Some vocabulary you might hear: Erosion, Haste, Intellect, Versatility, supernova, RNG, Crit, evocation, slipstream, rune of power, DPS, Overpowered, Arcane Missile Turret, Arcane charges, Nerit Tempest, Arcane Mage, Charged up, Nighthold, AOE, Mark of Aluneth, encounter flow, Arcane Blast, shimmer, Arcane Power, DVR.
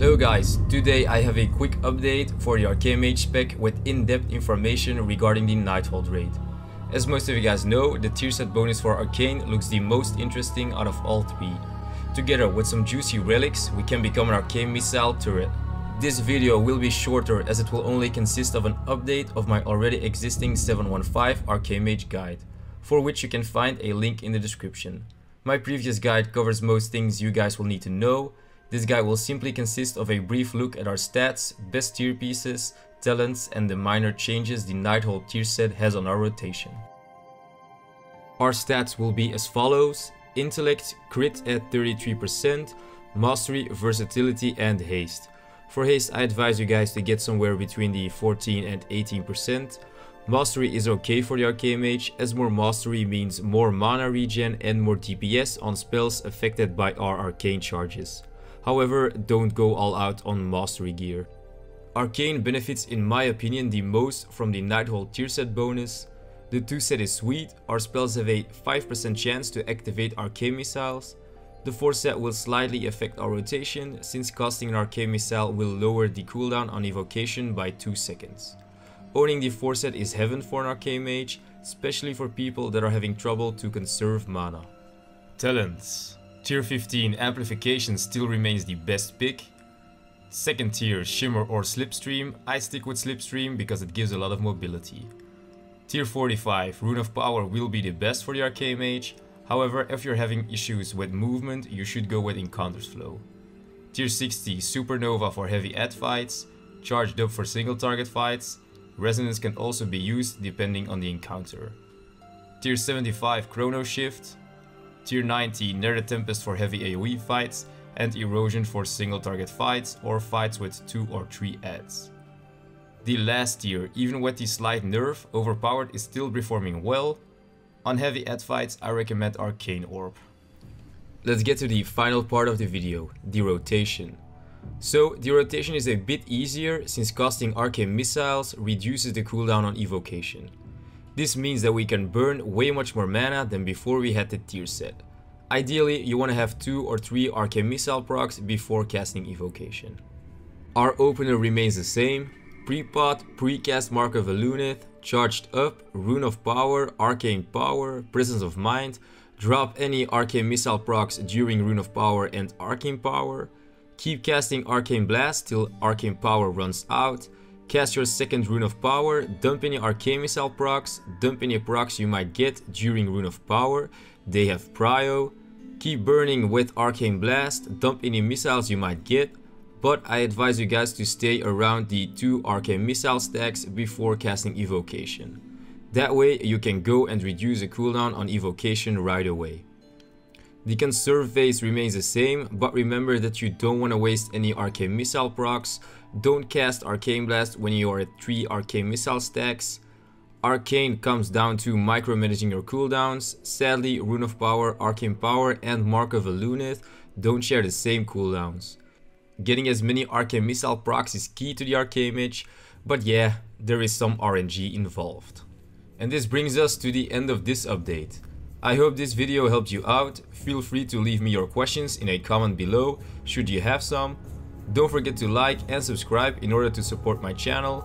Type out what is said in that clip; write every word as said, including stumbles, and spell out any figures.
Hello guys, today I have a quick update for the Arcane Mage spec with in-depth information regarding the Nighthold raid. As most of you guys know, the tier set bonus for Arcane looks the most interesting out of all three. Together with some juicy relics, we can become an Arcane Missile Turret. This video will be shorter as it will only consist of an update of my already existing seven one five Arcane Mage guide, for which you can find a link in the description. My previous guide covers most things you guys will need to know. This guide will simply consist of a brief look at our stats, best tier pieces, talents and the minor changes the Nighthold tier set has on our rotation. Our stats will be as follows: Intellect, Crit at thirty-three percent, Mastery, Versatility and Haste. For Haste I advise you guys to get somewhere between the fourteen and eighteen percent. Mastery is okay for the Arcane Mage, as more mastery means more mana regen and more D P S on spells affected by our Arcane charges. However, don't go all out on mastery gear. Arcane benefits in my opinion the most from the Nighthold tier set bonus. The two set is sweet, our spells have a five percent chance to activate Arcane Missiles. The four set will slightly affect our rotation, since casting an Arcane Missile will lower the cooldown on evocation by two seconds. Owning the four set is heaven for an Arcane Mage, especially for people that are having trouble to conserve mana. Talents. Tier fifteen amplification still remains the best pick. Second tier shimmer or slipstream, I stick with slipstream because it gives a lot of mobility. Tier forty-five rune of power will be the best for the Arcane Mage, however if you're having issues with movement you should go with encounter flow. Tier sixty supernova for heavy ad fights, charged up for single target fights, resonance can also be used depending on the encounter. Tier seventy-five chrono shift. Tier ninety Nerit Tempest for heavy A O E fights and Erosion for single target fights or fights with two or three adds. The last tier, even with the slight nerf, Overpowered is still performing well. On heavy add fights I recommend Arcane Orb. Let's get to the final part of the video, the rotation. So the rotation is a bit easier since casting Arcane Missiles reduces the cooldown on evocation. This means that we can burn way much more mana than before we had the tier set. Ideally, you want to have two or three Arcane Missile procs before casting evocation. Our opener remains the same: pre-pot, pre-cast Mark of Aluneth, Charged Up, Rune of Power, Arcane Power, Presence of Mind, drop any Arcane Missile procs during Rune of Power and Arcane Power, keep casting Arcane Blast till Arcane Power runs out, cast your second Rune of Power, dump any Arcane Missile procs, dump any procs you might get during Rune of Power, they have prio, keep burning with Arcane Blast, dump any missiles you might get, but I advise you guys to stay around the two Arcane Missile stacks before casting evocation. That way you can go and reduce the cooldown on evocation right away. The conserve phase remains the same, but remember that you don't want to waste any Arcane Missile procs. Don't cast Arcane Blast when you are at three Arcane Missile stacks. Arcane comes down to micromanaging your cooldowns. Sadly, Rune of Power, Arcane Power and Mark of Aluneth don't share the same cooldowns. Getting as many Arcane Missile procs is key to the Arcane Mage, but yeah, there is some R N G involved. And this brings us to the end of this update. I hope this video helped you out. Feel free to leave me your questions in a comment below, should you have some. Don't forget to like and subscribe in order to support my channel.